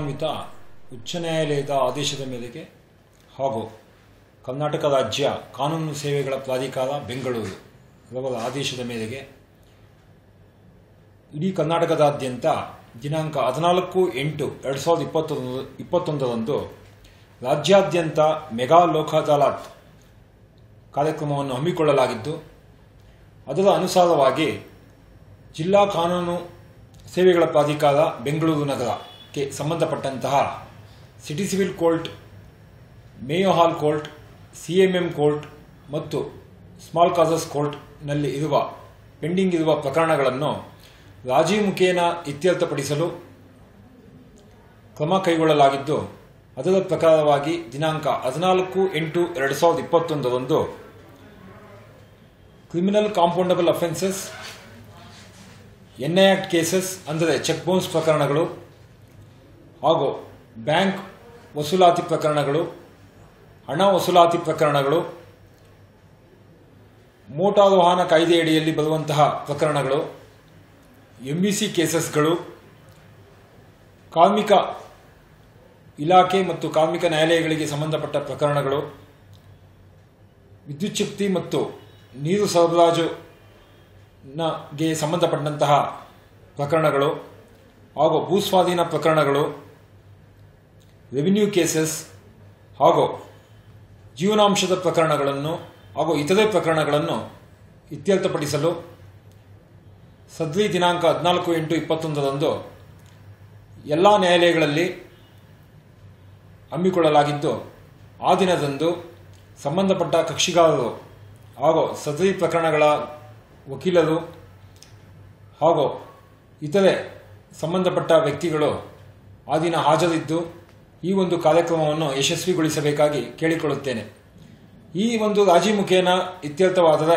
ಗೌರವಾನ್ವಿತ ಉಚ್ಚ ನ್ಯಾಯಾಲಯದ ಆದೇಶದ ಮೇರೆಗೆ ಹಾಗೂ ಕರ್ನಾಟಕ ರಾಜ್ಯ ಕಾನೂನು ಸೇವೆಗಳ ಪ್ರಾಧಿಕಾರ ಬೆಂಗಳೂರು ಅವರ ಆದೇಶದ ಮೇರೆಗೆ ಇಡೀ ಕರ್ನಾಟಕದಾದ್ಯಂತ ದಿನಾಂಕ 14/8/2021 ರಾಜ್ಯಾದ್ಯಂತ ಮೆಗಾ ಲೋಕ ಅದಾಲತ್ ಕಾರ್ಯಕ್ರಮವನ್ನು ಹಮ್ಮಿಕೊಳ್ಳಲಾಗಿದ್ದು ಅದರ ಅನುಸಾರವಾಗಿ ಜಿಲ್ಲಾ ಕಾನೂನು ಸೇವೆಗಳ ಪ್ರಾಧಿಕಾರ ಬೆಂಗಳೂರು ನಗರಕ್ಕೆ ಸಂಬಂಧಪಟ್ಟಂತಹ ಸಿಟಿ ಸಿವಿಲ್ ಕೋರ್ಟ್, ಮೇಯೋ ಹಾಲ್ ಕೋರ್ಟ್, ಸಿಎಂಎಂ ಕೋರ್ಟ್ ಮತ್ತು ಸ್ಮಾಲ್ ಕಾಸಸ್ ಕೋರ್ಟ್ನಲ್ಲಿ ಇರುವ ಪೆಂಡಿಂಗ್ ಇರುವ ಪ್ರಕರಣಗಳನ್ನು ರಾಜಿ ಮುಖೇನ ಇತ್ಯರ್ಥಪಡಿಸಲು ಕ್ರಮ ಕೈಗೊಳ್ಳಲಾಗಿದ್ದು ಅದರ ಪ್ರಕಾರವಾಗಿ ದಿನಾಂಕ 14/8/2021 criminal compoundable offences, NI act cases ಅಂದರೆ ಚೆಕ್ ಬೌನ್ಸ್ ಪ್ರಕರಣಗಳು ಹಾಗೂ ಬ್ಯಾಂಕ್ ವಸೂಲಾತಿ ಪ್ರಕರಣಗಳು, ಹಣ ವಸೂಲಾತಿ ಪ್ರಕರಣಗಳು, ಮೋಟಾರು ವಾಹನ ಕಾಯ್ದೆಯಡಿಯಲ್ಲಿ ಬರುವಂತಹ ಪ್ರಕರಣಗಳು, ಎಂಬಿಸಿ ಕೇಸಸ್ಗಳು, ಕಾರ್ಮಿಕ ಇಲಾಖೆ ಮತ್ತು ಕಾರ್ಮಿಕ ನ್ಯಾಯಾಲಯಗಳಿಗೆ ಸಂಬಂಧಪಟ್ಟ ಪ್ರಕರಣಗಳು, ವಿದ್ಯುಚ್ಛಕ್ತಿ ಮತ್ತು ನೀರು ಸರಬರಾಜುಗೆ ಸಂಬಂಧಪಟ್ಟಂತಹ ಪ್ರಕರಣಗಳು ಹಾಗೂ ಭೂಸ್ವಾಧೀನ ಪ್ರಕರಣಗಳು, ರೆವಿನ್ಯೂ ಕೇಸಸ್ ಹಾಗೂ ಜೀವನಾಂಶದ ಪ್ರಕರಣಗಳನ್ನು ಹಾಗೂ ಇತರೆ ಪ್ರಕರಣಗಳನ್ನು ಇತ್ಯರ್ಥಪಡಿಸಲು ಸದ್ರಿ ದಿನಾಂಕ 14/8/2021 ಎಲ್ಲ ನ್ಯಾಯಾಲಯಗಳಲ್ಲಿ ಹಮ್ಮಿಕೊಳ್ಳಲಾಗಿದ್ದು ಆ ದಿನದಂದು ಸಂಬಂಧಪಟ್ಟ ಕಕ್ಷಿಗಾರರು ಹಾಗೂ ಸದರಿ ಪ್ರಕರಣಗಳ ವಕೀಲರು ಹಾಗೂ ಇತರೆ ಸಂಬಂಧಪಟ್ಟ ವ್ಯಕ್ತಿಗಳು ಆ ದಿನ ಹಾಜರಿದ್ದು ಈ ಒಂದು ಕಾರ್ಯಕ್ರಮವನ್ನು ಯಶಸ್ವಿಗೊಳಿಸಬೇಕಾಗಿ ಕೇಳಿಕೊಳ್ಳುತ್ತೇನೆ. ಈ ಒಂದು ರಾಜಿ ಮುಖೇನ ಇತ್ಯರ್ಥವಾದರೆ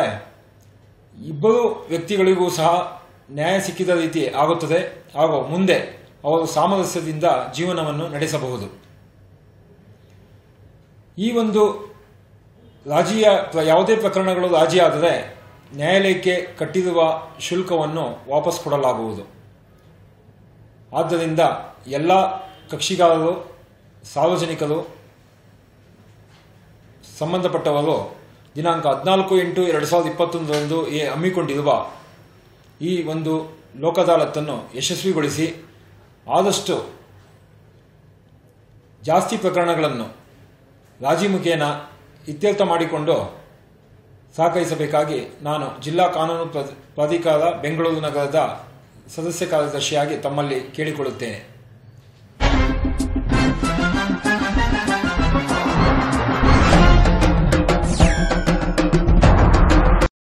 ಇಬ್ಬರು ವ್ಯಕ್ತಿಗಳಿಗೂ ಸಹ ನ್ಯಾಯ ಸಿಕ್ಕಿದ ರೀತಿ ಆಗುತ್ತದೆ ಹಾಗೂ ಮುಂದೆ ಅವರು ಸಾಮರಸ್ಯದಿಂದ ಜೀವನವನ್ನು ನಡೆಸಬಹುದು. ಈ ಒಂದು ರಾಜಿಯ ಯಾವುದೇ ಪ್ರಕರಣಗಳು ರಾಜಿಯಾದರೆ ನ್ಯಾಯಾಲಯಕ್ಕೆ ಕಟ್ಟಿರುವ ಶುಲ್ಕವನ್ನು ವಾಪಸ್ ಕೊಡಲಾಗುವುದು. ಆದ್ದರಿಂದ ಎಲ್ಲ ಕಕ್ಷಿಗಾರರು, ಸಾರ್ವಜನಿಕರು, ಸಂಬಂಧಪಟ್ಟವರು ದಿನಾಂಕ 14/8/2021 ಹಮ್ಮಿಕೊಂಡಿರುವ ಈ ಒಂದು ಲೋಕ ಅದಾಲತ್ತನ್ನು ಯಶಸ್ವಿಗೊಳಿಸಿ ಆದಷ್ಟು ಜಾಸ್ತಿ ಪ್ರಕರಣಗಳನ್ನು ರಾಜಿ ಮುಖೇನ ಇತ್ಯರ್ಥ ಮಾಡಿಕೊಂಡು ಸಹಕರಿಸಬೇಕಾಗಿ ನಾನು ಜಿಲ್ಲಾ ಕಾನೂನು ಪ್ರಾಧಿಕಾರ ಬೆಂಗಳೂರು ನಗರದ ಸದಸ್ಯ ಕಾರ್ಯದರ್ಶಿಯಾಗಿ ತಮ್ಮಲ್ಲಿ ಕೇಳಿಕೊಳ್ಳುತ್ತೇನೆ.